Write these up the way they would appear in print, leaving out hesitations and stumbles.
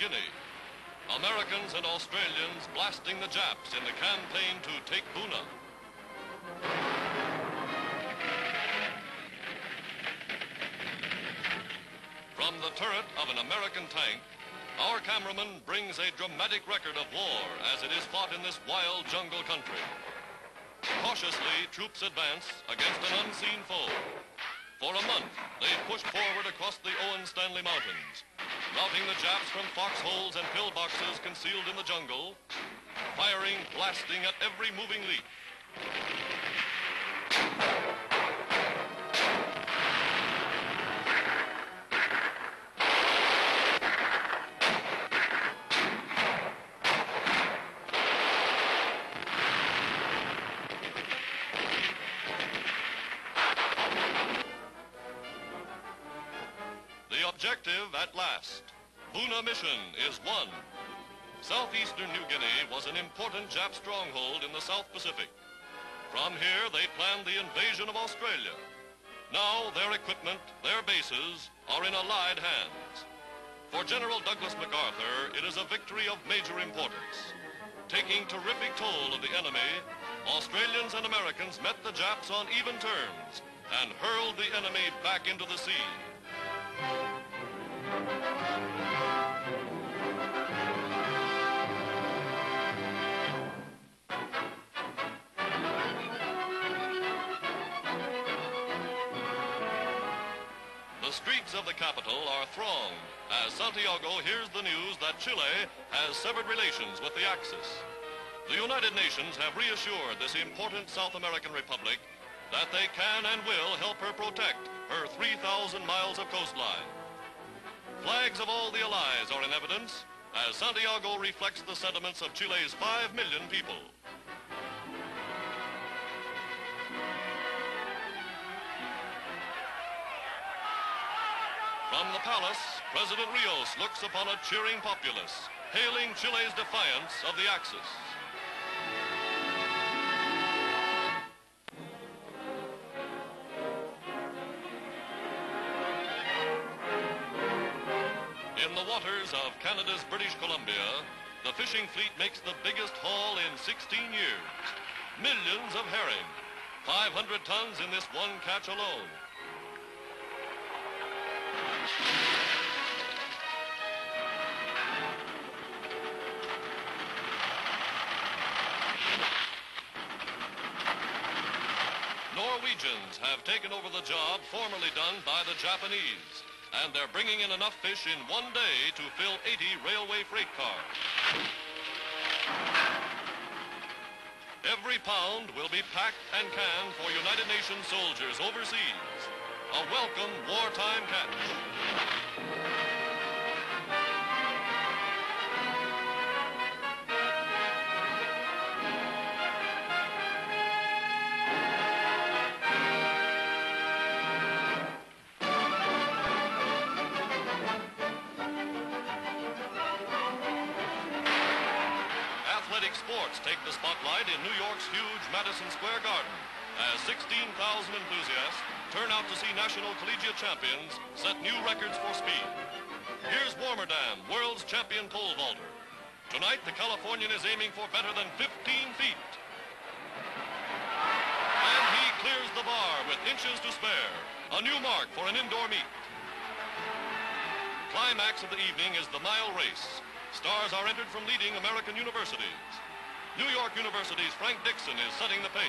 New Guinea. Americans and Australians blasting the Japs in the campaign to take Buna. From the turret of an American tank, our cameraman brings a dramatic record of war as it is fought in this wild jungle country. Cautiously, troops advance against an unseen foe. For a month, they've pushed forward across the Owen Stanley Mountains, routing the Japs from foxholes and pillboxes concealed in the jungle, firing, blasting at every moving leap. At last, Buna mission is won. Southeastern New Guinea was an important Jap stronghold in the South Pacific. From here, they planned the invasion of Australia. Now, their equipment, their bases, are in Allied hands. For General Douglas MacArthur, it is a victory of major importance. Taking terrific toll of the enemy, Australians and Americans met the Japs on even terms and hurled the enemy back into the sea. The streets of the capital are thronged as Santiago hears the news that Chile has severed relations with the Axis. The United Nations have reassured this important South American republic that they can and will help her protect her 3,000 miles of coastline. Flags of all the allies are in evidence as Santiago reflects the sentiments of Chile's 5 million people. From the palace, President Rios looks upon a cheering populace, hailing Chile's defiance of the Axis. In the waters of Canada's British Columbia, the fishing fleet makes the biggest haul in 16 years. Millions of herring, 500 tons in this one catch alone. Norwegians have taken over the job formerly done by the Japanese, and they're bringing in enough fish in one day to fill 80 railway freight cars. Every pound will be packed and canned for United Nations soldiers overseas. A welcome wartime catch. Sports take the spotlight in New York's huge Madison Square Garden as 16,000 enthusiasts turn out to see national collegiate champions set new records for speed. Here's Warmerdam, world's champion pole vaulter. Tonight, the Californian is aiming for better than 15 feet. And he clears the bar with inches to spare, a new mark for an indoor meet. Climax of the evening is the mile race. Stars are entered from leading American universities. New York University's Frank Dixon is setting the pace.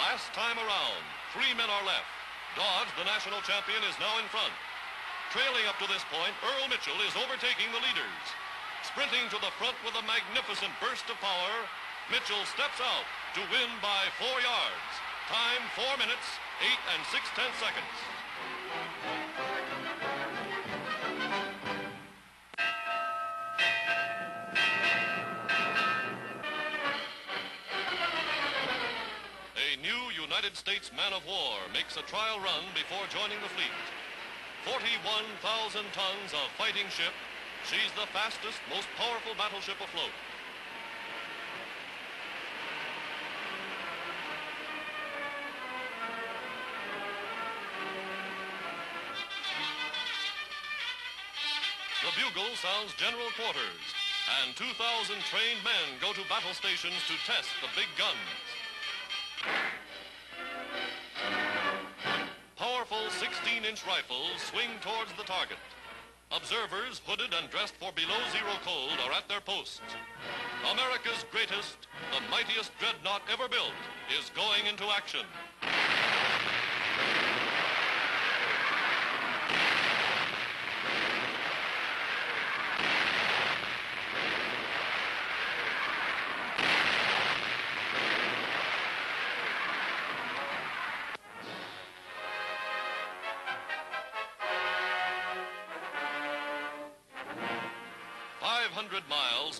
Last time around, 3 men are left. Dodge, the national champion, is now in front. Trailing up to this point, Earl Mitchell is overtaking the leaders. Sprinting to the front with a magnificent burst of power, Mitchell steps out to win by 4 yards. Time, 4 minutes, 8 and 6/10 seconds. United States man-of-war makes a trial run before joining the fleet. 41,000 tons of fighting ship, she's the fastest, most powerful battleship afloat. The bugle sounds general quarters, and 2,000 trained men go to battle stations to test the big guns. Powerful 16-inch rifles swing towards the target. Observers, hooded and dressed for below zero cold, are at their posts. America's greatest, the mightiest dreadnought ever built, is going into action.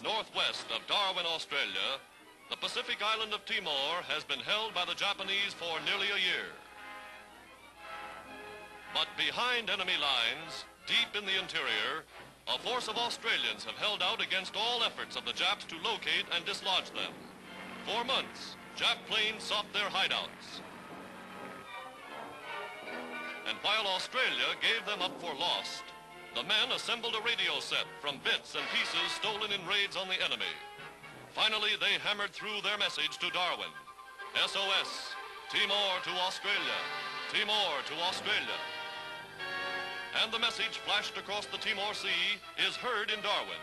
Northwest of Darwin, Australia, the Pacific island of Timor has been held by the Japanese for nearly a year. But behind enemy lines, deep in the interior, a force of Australians have held out against all efforts of the Japs to locate and dislodge them. For months, Jap planes sought their hideouts. And while Australia gave them up for lost, the men assembled a radio set from bits and pieces stolen in raids on the enemy. Finally, they hammered through their message to Darwin. SOS, Timor to Australia, Timor to Australia. And the message flashed across the Timor Sea is heard in Darwin.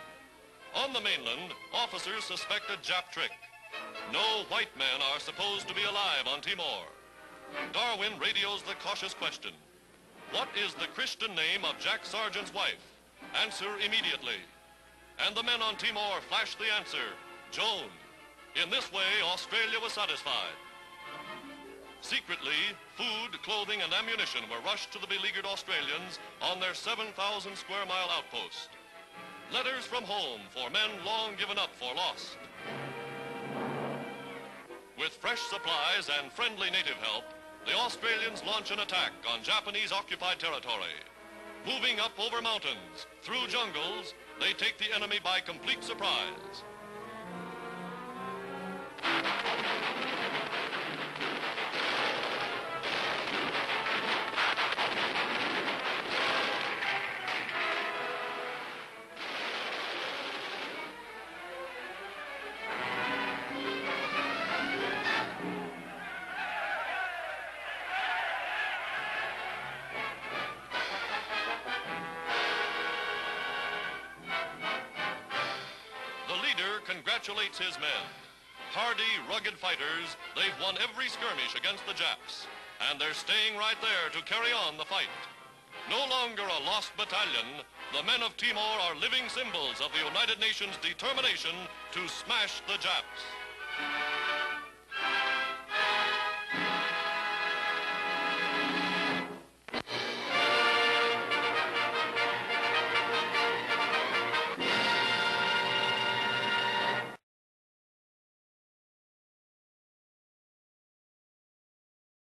On the mainland, officers suspect a Jap trick. No white men are supposed to be alive on Timor. Darwin radios the cautious question. What is the Christian name of Jack Sargent's wife? Answer immediately. And the men on Timor flashed the answer, Joan. In this way, Australia was satisfied. Secretly, food, clothing, and ammunition were rushed to the beleaguered Australians on their 7,000 square mile outpost. Letters from home for men long given up for lost. With fresh supplies and friendly native help, the Australians launch an attack on Japanese-occupied territory. Moving up over mountains, through jungles, they take the enemy by complete surprise. Congratulates his men. Hardy, rugged fighters, they've won every skirmish against the Japs, and they're staying right there to carry on the fight. No longer a lost battalion, the men of Timor are living symbols of the United Nations' determination to smash the Japs.